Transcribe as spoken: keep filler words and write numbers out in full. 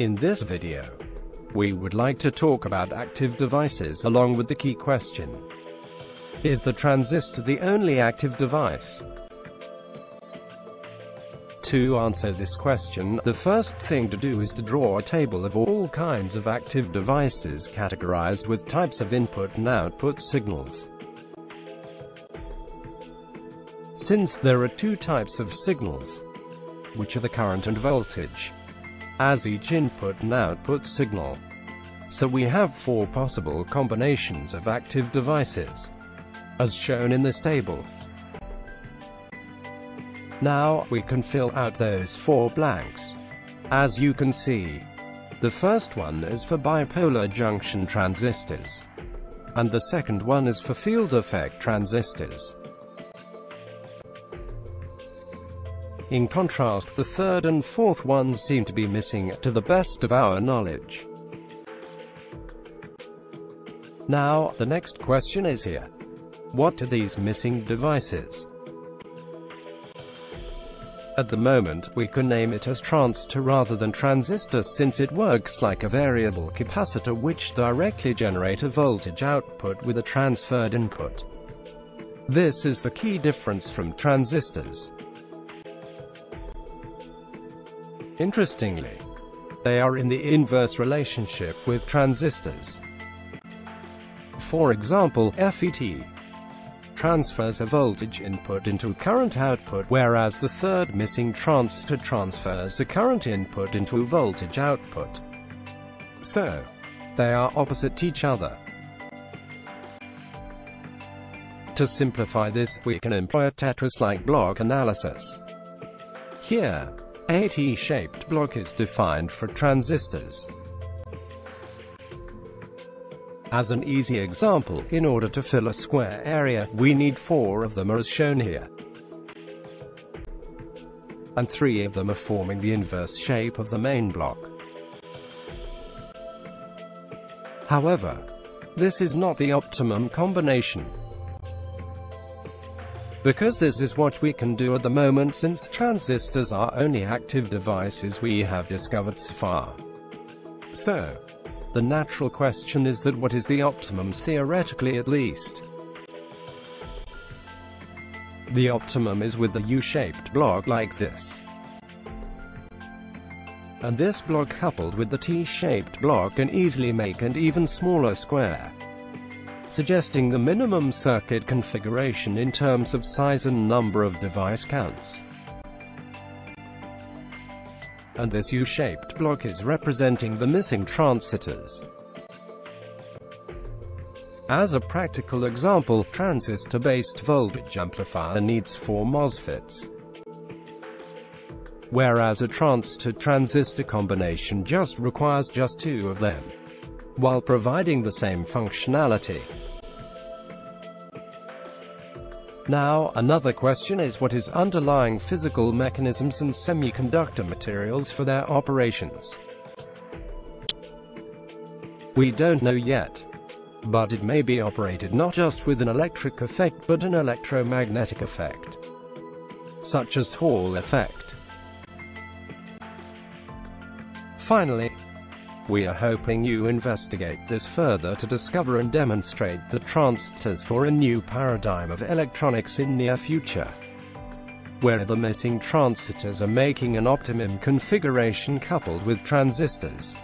In this video, we would like to talk about active devices along with the key question: is the transistor the only active device? To answer this question, the first thing to do is to draw a table of all kinds of active devices categorized with types of input and output signals. Since there are two types of signals, which are the current and voltage, as each input and output signal, so we have four possible combinations of active devices, as shown in this table. Now, we can fill out those four blanks. As you can see, the first one is for bipolar junction transistors, and the second one is for field effect transistors. In contrast, the third and fourth ones seem to be missing, to the best of our knowledge. Now, the next question is here: what are these missing devices? At the moment, we can name it as transistor rather than transistor, since it works like a variable capacitor which directly generates a voltage output with a transferred input. This is the key difference from transistors. Interestingly, they are in the inverse relationship with transistors. For example, FET transfers a voltage input into a current output, whereas the third missing transistor transfers a current input into a voltage output. So, they are opposite each other. To simplify this, we can employ a Tetris-like block analysis. Here, a T-shaped block is defined for transistors. As an easy example, in order to fill a square area, we need four of them, as shown here. And three of them are forming the inverse shape of the main block. However, this is not the optimum combination, because this is what we can do at the moment, since transistors are only active devices we have discovered so far. So, the natural question is that what is the optimum, theoretically at least? The optimum is with the U-shaped block like this, and this block coupled with the T-shaped block can easily make an even smaller square, suggesting the minimum circuit configuration in terms of size and number of device counts. And this U-shaped block is representing the missing transistors. As a practical example, transistor-based voltage amplifier needs four MOSFETs, whereas a transistor-transistor combination just requires just two of them, while providing the same functionality. Now, another question is what is underlying physical mechanisms and semiconductor materials for their operations? We don't know yet, but it may be operated not just with an electric effect but an electromagnetic effect, such as Hall effect. Finally, we are hoping you investigate this further to discover and demonstrate the transistors for a new paradigm of electronics in near future, where the missing transistors are making an optimum configuration coupled with transistors.